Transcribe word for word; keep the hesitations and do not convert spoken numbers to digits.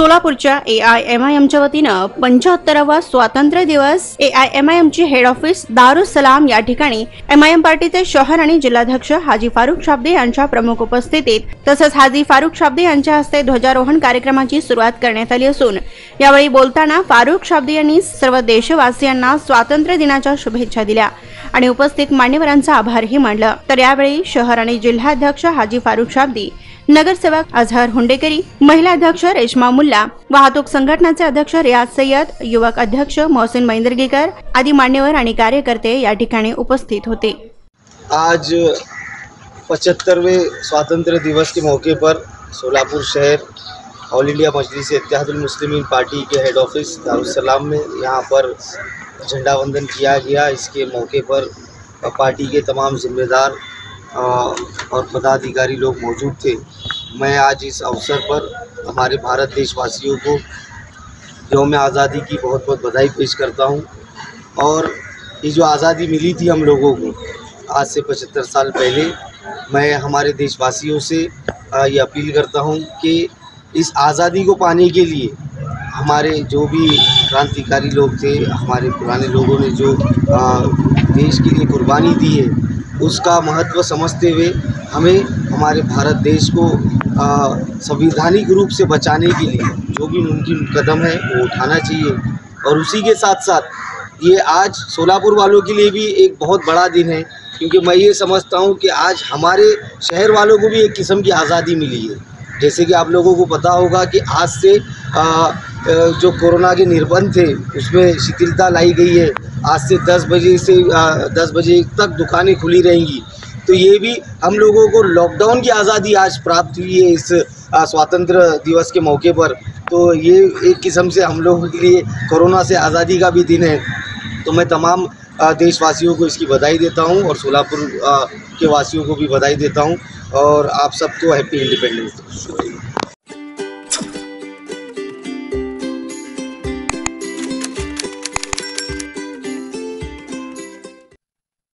सोलापूरच्या एआयएमआयएमच्या वतीनं पंचाहत्तरावा स्वातंत्र्य दिवस एआयएमआयएमची हेड ऑफिस दारुसलाम या ठिकाणी एमआयएम पार्टीचे शहर आणि जिल्हाध्यक्ष हाजी फारूक शाबदी यांच्या प्रमुख उपस्थितीत तसंच हाजी फारूक शाबदी यांच्या हस्ते ध्वजारोहण कार्यक्रमाची सुरुवात करण्यात आली असून यावेळी बोलताना फारूक शाबदी यांनी सर्व देशवासियांना स्वातंत्र्य दिनाच्या शुभेच्छा दिल्या आणि उपस्थित मान्यवरांचा आभारही मानला। तर यावेळी शहर आणि जिल्हाध्यक्ष हाजी फारूक शाबदी, नगरसेवक अजहर हुंडेकरी, महिला अध्यक्ष रेशमा मुल्ला, वाहतूक संघटनाचे अध्यक्ष रिया सय्यद, युवक अध्यक्ष मोहसिन महेंद्रगेकर आदि मान्यवर आणि कार्यकर्ते या ठिकाणी उपस्थित होते। आज पचहत्तरवें स्वातंत्र्य दिवस के मौके पर सोलापुर शहर all India Majlis-e-Ittehadul Muslimeen party के हेड ऑफिस दारुसलाम में यहाँ पर झंडा वंदन किया गया। इसके मौके पर पार्टी के तमाम जिम्मेदार और पदाधिकारी लोग मौजूद थे। मैं आज इस अवसर पर हमारे भारत देशवासियों को यौम आज़ादी की बहुत बहुत बधाई पेश करता हूं। और ये जो आज़ादी मिली थी हम लोगों को आज से पचहत्तर साल पहले, मैं हमारे देशवासियों से ये अपील करता हूं कि इस आज़ादी को पाने के लिए हमारे जो भी क्रांतिकारी लोग थे, हमारे पुराने लोगों ने जो देश के लिए कुर्बानी दी है उसका महत्व समझते हुए हमें हमारे भारत देश को संवैधानिक रूप से बचाने के लिए जो भी मुमकिन कदम है वो उठाना चाहिए। और उसी के साथ साथ ये आज सोलापुर वालों के लिए भी एक बहुत बड़ा दिन है, क्योंकि मैं ये समझता हूँ कि आज हमारे शहर वालों को भी एक किस्म की आज़ादी मिली है। जैसे कि आप लोगों को पता होगा कि आज से आ, जो कोरोना के निर्बंध थे उसमें शिथिलता लाई गई है। आज से दस बजे से दस बजे तक दुकानें खुली रहेंगी। तो ये भी हम लोगों को लॉकडाउन की आज़ादी आज प्राप्त हुई है इस स्वतंत्र दिवस के मौके पर। तो ये एक किस्म से हम लोगों के लिए कोरोना से आज़ादी का भी दिन है। तो मैं तमाम देशवासियों को इसकी बधाई देता हूँ और सोलापुर के वासियों को भी बधाई देता हूँ और आप सबको हैप्पी इंडिपेंडेंस डे।